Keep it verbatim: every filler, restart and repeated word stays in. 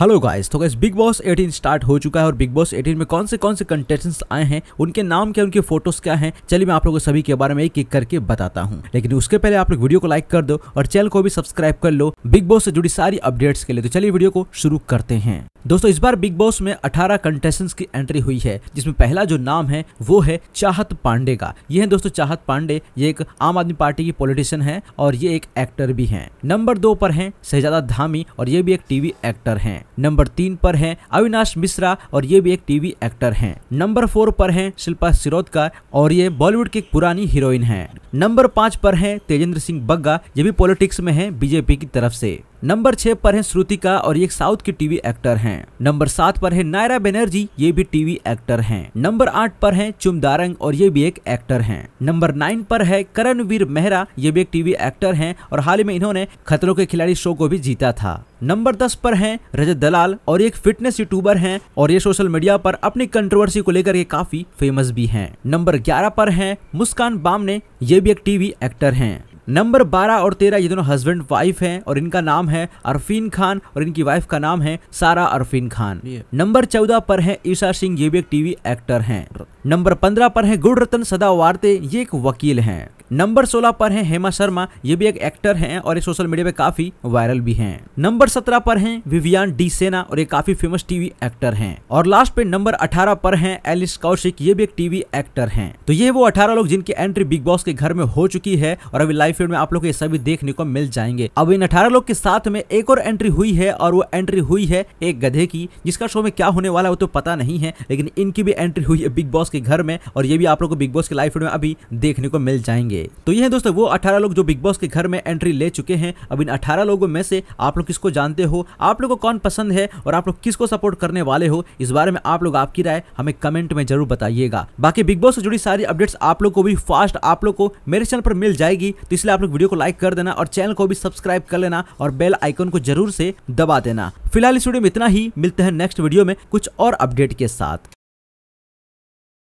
Hello guys, तो guys Bigg Boss अठारह start हो चुका है और बिग बॉस अठारह में कौन से कौन से कंटेस्टेंट्स आए हैं, उनके नाम क्या, उनके फोटोज क्या हैं, चलिए मैं आप लोगों को सभी के बारे में एक एक करके बताता हूं। लेकिन उसके पहले आप लोग वीडियो को लाइक कर दो और चैनल को भी सब्सक्राइब कर लो बिग बॉस से जुड़ी सारी अपडेट्स के लिए। तो चलिए वीडियो को शुरू करते हैं। दोस्तों, इस बार बिग बॉस में अठारह कंटेस्टेंट्स की एंट्री हुई है, जिसमें पहला जो नाम है वो है चाहत पांडे का। ये है दोस्तों चाहत पांडे, ये एक आम आदमी पार्टी की पॉलिटिशियन है और ये एक एक्टर भी है। नंबर दो पर है शहजाद धामी और ये भी एक टीवी एक्टर है। नंबर तीन पर हैं अविनाश मिश्रा और ये भी एक टीवी एक्टर हैं। नंबर फोर पर हैं शिल्पा शिरोडकर और ये बॉलीवुड की एक पुरानी हीरोइन हैं। नंबर पाँच पर हैं तेजिंद्र सिंह बग्गा, ये भी पॉलिटिक्स में हैं बीजेपी की तरफ से। नंबर छह पर है श्रुतिका और ये एक साउथ की टीवी एक्टर हैं। नंबर सात पर है नायरा बनर्जी, ये भी टीवी एक्टर हैं। नंबर आठ पर है चुमदारंग और ये भी एक एक्टर हैं। नंबर नाइन पर है करणवीर मेहरा, ये भी एक टीवी एक्टर हैं और हाल ही में इन्होंने खतरों के खिलाड़ी शो को भी जीता था। नंबर दस पर है रजत दलाल और ये एक फिटनेस यूट्यूबर हैं और ये सोशल मीडिया पर अपनी कंट्रोवर्सी को लेकर ये काफी फेमस भी हैं। नंबर ग्यारह पर है मुस्कान बामने, ये भी एक टीवी एक्टर हैं। नंबर बारह और तेरह ये दोनों हस्बैंड वाइफ हैं और इनका नाम है अरफीन खान और इनकी वाइफ का नाम है सारा अरफीन खान। नंबर चौदह पर है ईशा सिंह, ये भी एक टीवी एक्टर हैं। नंबर पंद्रह पर है गुड रत्न सदावारते, ये एक वकील हैं। नंबर सोलह पर हैं हेमा शर्मा, ये भी एक एक्टर हैं और ये सोशल मीडिया पे काफी वायरल भी हैं। नंबर सत्रह पर हैं विवियन डी सेना और ये काफी फेमस टीवी एक्टर हैं। और लास्ट पे नंबर अठारह पर हैं एलिस कौशिक, ये भी एक टीवी एक्टर हैं। तो ये वो अठारह लोग जिनकी एंट्री बिग बॉस के घर में हो चुकी है और अभी लाइव फीड में आप लोग ये सभी देखने को मिल जाएंगे। अब इन अठारह लोग के साथ में एक और एंट्री हुई है और वो एंट्री हुई है एक गधे की, जिसका शो में क्या होने वाला है वो तो पता नहीं है, लेकिन इनकी भी एंट्री हुई है बिग बॉस के घर में और ये भी आप लोग को बिग बॉस के लाइव फीड में अभी देखने को मिल जाएंगे। तो ये है दोस्तों वो अठारह लोग जो बिग बॉस के घर में एंट्री ले चुके हैं। अब इन अठारह लोगों में से आप लोग किसको जानते हो, आप लोगों को कौन पसंद है और आप लोग किसको सपोर्ट करने वाले हो, इस बारे में आप लोग आपकी राय हमें कमेंट में जरूर बताइएगा। बाकी बिग बॉस से जुड़ी सारी अपडेट्स आप लोग को भी फास्ट आप लोग को मेरे चैनल पर मिल जाएगी, तो इसलिए आप लोग वीडियो को लाइक कर देना और चैनल को भी सब्सक्राइब कर लेना और बेल आइकन को जरूर से दबा देना। फिलहाल इस वीडियो में इतना ही, मिलते हैं नेक्स्ट वीडियो में कुछ और अपडेट के साथ।